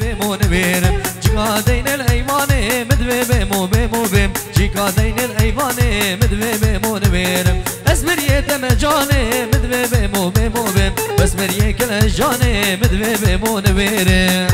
بمو نبير جيكا دين الأيمان مدبي بمو بمو بم جيكا دين الأيمان مدبي بمو نبير أسمرية تمجاني مدبي بمو بمو بم أسمرية كل جاني مدبي بمو نبير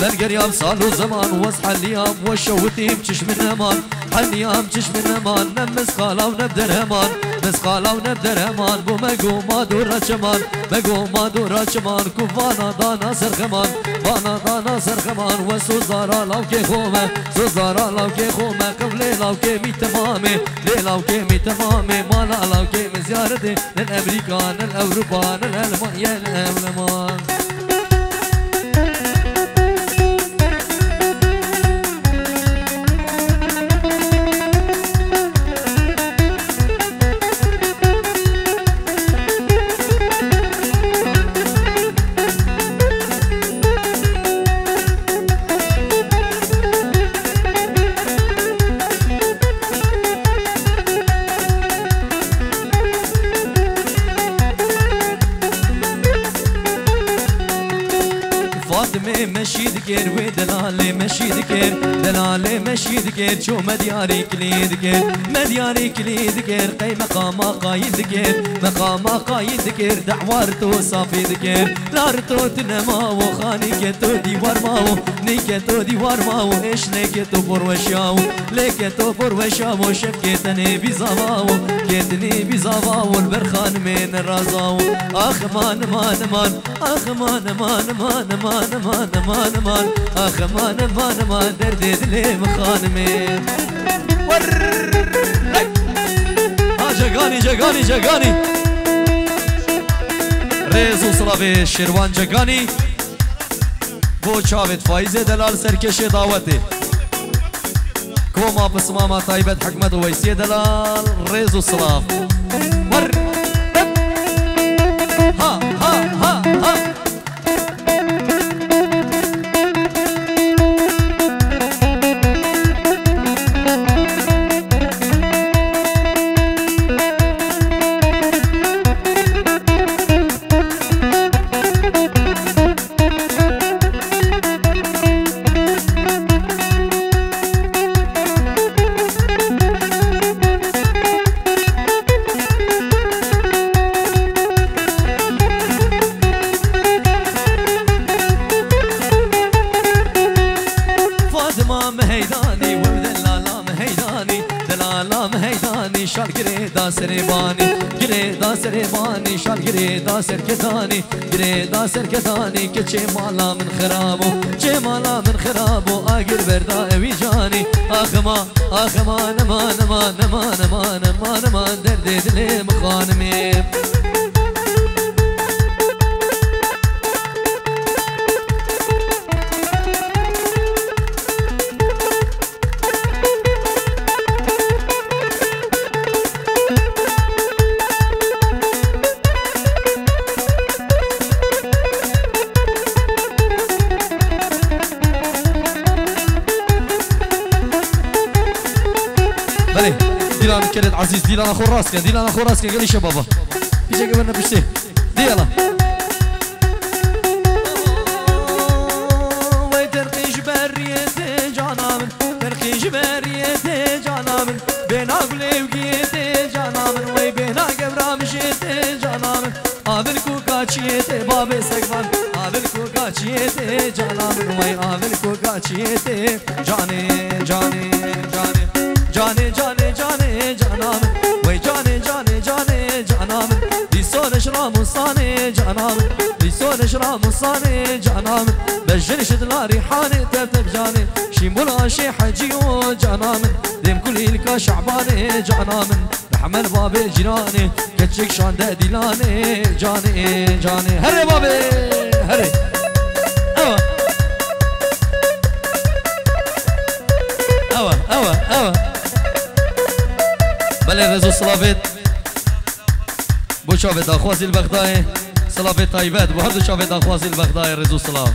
برقريام صالو زمان وصح اليام وشوتيم تشش من امان حنيام تشش من امان نمس خالا ونبدر امان نمس خالا ونبدر امان بو مقو ما دورا شمان مقو ما دورا شمان كوفانا دانا سرخمان فانا دانا سرخمان وسوزارا لوكي خومه سوزارا لوكي خومه قبلي لوكي مي تمامي لي لوكي مي تمامي مالا لوكي مزيارتي للامريكا للاوروبا للالمانيا للالمان شو مدياري كليد كير مدياري كليد كير قي مقام قايد كير مقام قايد كير دعوارتو صافي ذكر لارتو تنماو خاني كتو ديوار ماو نيكتو ديوار ماو ايش نيكتو بروشاو ليكتو بروشاو شبكتني بزاواو كتني بزاواو البرخان من الرزاو اخ مان مان مان اخ مان مان مان مان مان مان مان اخ مان مان مان درد دلي مخانمي جگانی جگانی جگانی رزو سراب شیروان جگانی بو چاوید فایز دلال سرکش دعوتی کوما پس ماما طایبت حکمت ویسی دلال رزو سراب ها ها ها ها سرکتانی که چه مالا من خرابو چه مالا من خرابو آگر بردا اوی جانی آخما آخما نما نما نما نما نما نما درد دلم خانمی كانت عزيز ديلانا خور راسك ديلانا خور راسك قال لي شبابا اجا قبلنا بشتي ديلا ويترقي جبريتي جانامن ترقي جبريتي جانامن بين اقلي وقيتي جانامن وي بين اقبرا مشيتي جانامن قابلكو كاتشيتي بابي سقفان قابلكو كاتشيتي جانامن وي قابلكو كاتشيتي جاني جاني جاني جاني جاني جاني جاني جاني جاني مصاني جانام ليسون شرام مصاني جانام بجن شدلا ريحاني ترتب جاني شيمولا شي حجيو جانام ديم كل الكا شعباني جانام بحمل بابي جناني كتشك شاندة ديلاني جاني جاني هري بابي هري بله رزو صلافت بو شافت اخوازی البغدای صلافت طیبت بو هردو شافت اخوازی البغدای رزو صلاف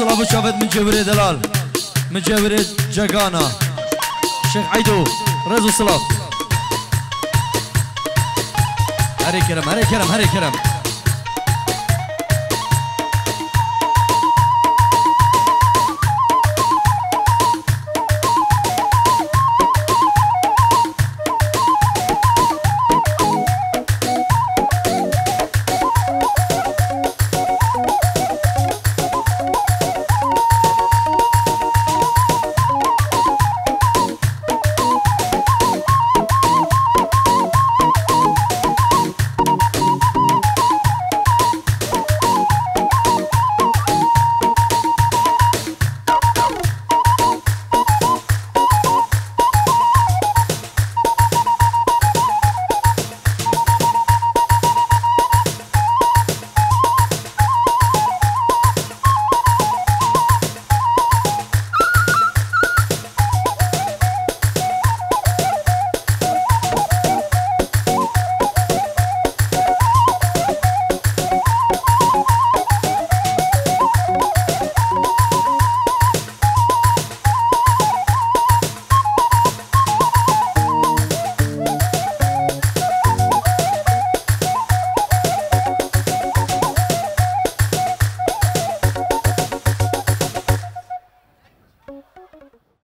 واصل ابو شافت من جبري دلال من جبري جاكانا شيخ عيدو رزو صلاف هري كرم هري كرم هري كرم.